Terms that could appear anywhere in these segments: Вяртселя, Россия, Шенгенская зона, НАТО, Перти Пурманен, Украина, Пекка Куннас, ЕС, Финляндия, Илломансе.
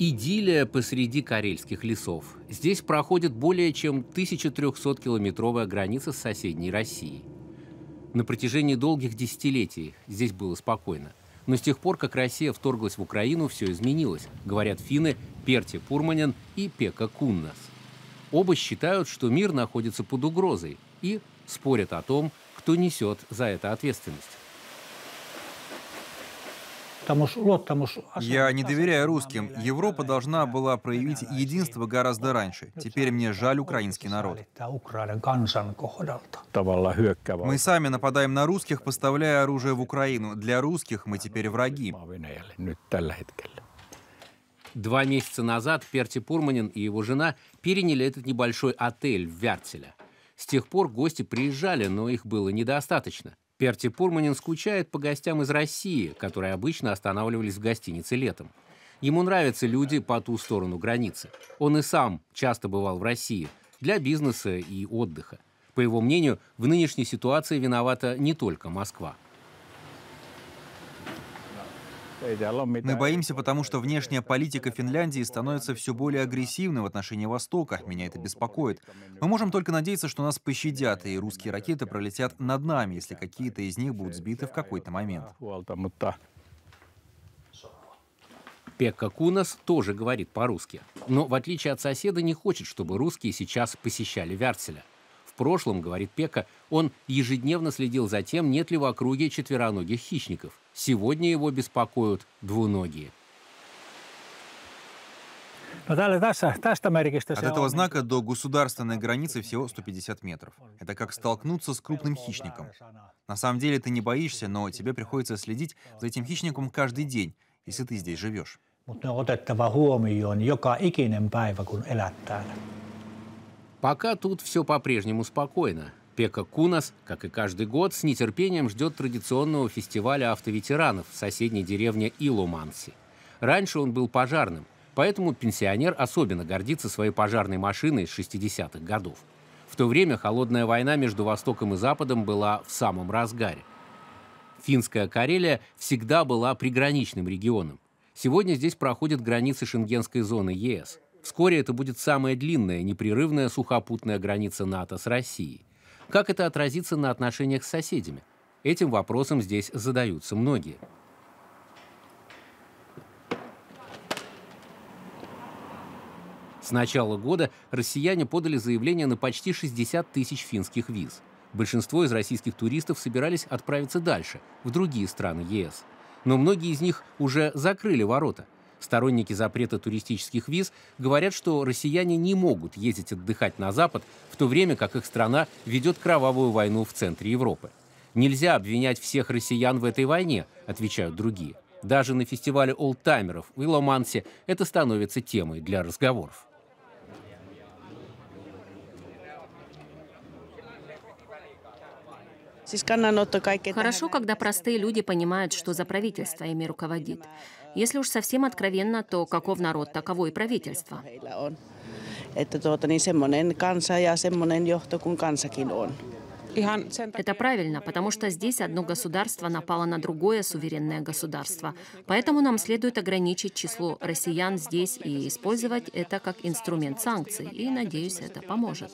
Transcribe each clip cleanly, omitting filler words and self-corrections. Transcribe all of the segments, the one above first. Идиллия посреди карельских лесов. Здесь проходит более чем 1300-километровая граница с соседней Россией. На протяжении долгих десятилетий здесь было спокойно. Но с тех пор, как Россия вторглась в Украину, все изменилось, говорят финны Перти Пурманен и Пекка Куннас. Оба считают, что мир находится под угрозой, и спорят о том, кто несет за это ответственность. Я не доверяю русским. Европа должна была проявить единство гораздо раньше. Теперь мне жаль украинский народ. Мы сами нападаем на русских, поставляя оружие в Украину. Для русских мы теперь враги. 2 месяца назад Перти Пурманен и его жена переняли этот небольшой отель в Вяртселе. С тех пор гости приезжали, но их было недостаточно. Перти Пурманен скучает по гостям из России, которые обычно останавливались в гостинице летом. Ему нравятся люди по ту сторону границы. Он и сам часто бывал в России для бизнеса и отдыха. По его мнению, в нынешней ситуации виновата не только Москва. Мы боимся, потому что внешняя политика Финляндии становится все более агрессивной в отношении Востока. Меня это беспокоит. Мы можем только надеяться, что нас пощадят, и русские ракеты пролетят над нами, если какие-то из них будут сбиты в какой-то момент. Пекка Куннас тоже говорит по-русски. Но, в отличие от соседа, не хочет, чтобы русские сейчас посещали Вяртселя. В прошлом, говорит Пекка, он ежедневно следил за тем, нет ли в округе четвероногих хищников. Сегодня его беспокоят двуногие. От этого знака до государственной границы всего 150 метров. Это как столкнуться с крупным хищником. На самом деле ты не боишься, но тебе приходится следить за этим хищником каждый день, если ты здесь живешь. Пока тут все по-прежнему спокойно. Пекка Куннас, как и каждый год, с нетерпением ждет традиционного фестиваля автоветеранов в соседней деревне Илломансе. Раньше он был пожарным, поэтому пенсионер особенно гордится своей пожарной машиной 60-х годов. В то время холодная война между Востоком и Западом была в самом разгаре. Финская Карелия всегда была приграничным регионом. Сегодня здесь проходят границы Шенгенской зоны ЕС. Вскоре это будет самая длинная, непрерывная сухопутная граница НАТО с Россией. Как это отразится на отношениях с соседями? Этим вопросом здесь задаются многие. С начала года россияне подали заявление на почти 60 тысяч финских виз. Большинство из российских туристов собирались отправиться дальше, в другие страны ЕС. Но многие из них уже закрыли ворота. Сторонники запрета туристических виз говорят, что россияне не могут ездить отдыхать на Запад, в то время как их страна ведет кровавую войну в центре Европы. «Нельзя обвинять всех россиян в этой войне», — отвечают другие. Даже на фестивале олдтаймеров в Илломансе это становится темой для разговоров. Хорошо, когда простые люди понимают, что за правительство ими руководит. Если уж совсем откровенно, то каков народ, таково и правительство. Это правильно, потому что здесь одно государство напало на другое суверенное государство. Поэтому нам следует ограничить число россиян здесь и использовать это как инструмент санкций. И, надеюсь, это поможет.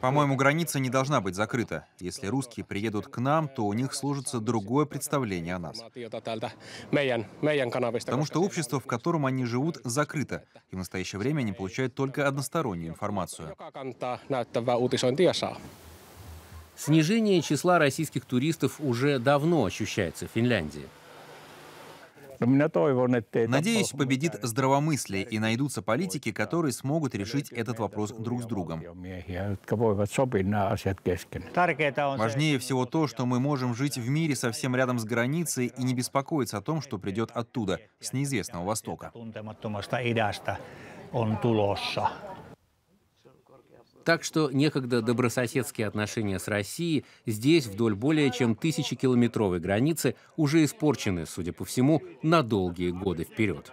По-моему, граница не должна быть закрыта. Если русские приедут к нам, то у них сложится другое представление о нас. Потому что общество, в котором они живут, закрыто. И в настоящее время они получают только одностороннюю информацию. Снижение числа российских туристов уже давно ощущается в Финляндии. Надеюсь, победит здравомыслие и найдутся политики, которые смогут решить этот вопрос друг с другом. Важнее всего то, что мы можем жить в мире совсем рядом с границей и не беспокоиться о том, что придет оттуда, с неизвестного Востока. Так что некогда добрососедские отношения с Россией здесь, вдоль более чем 1000-километровой границы, уже испорчены, судя по всему, на долгие годы вперед.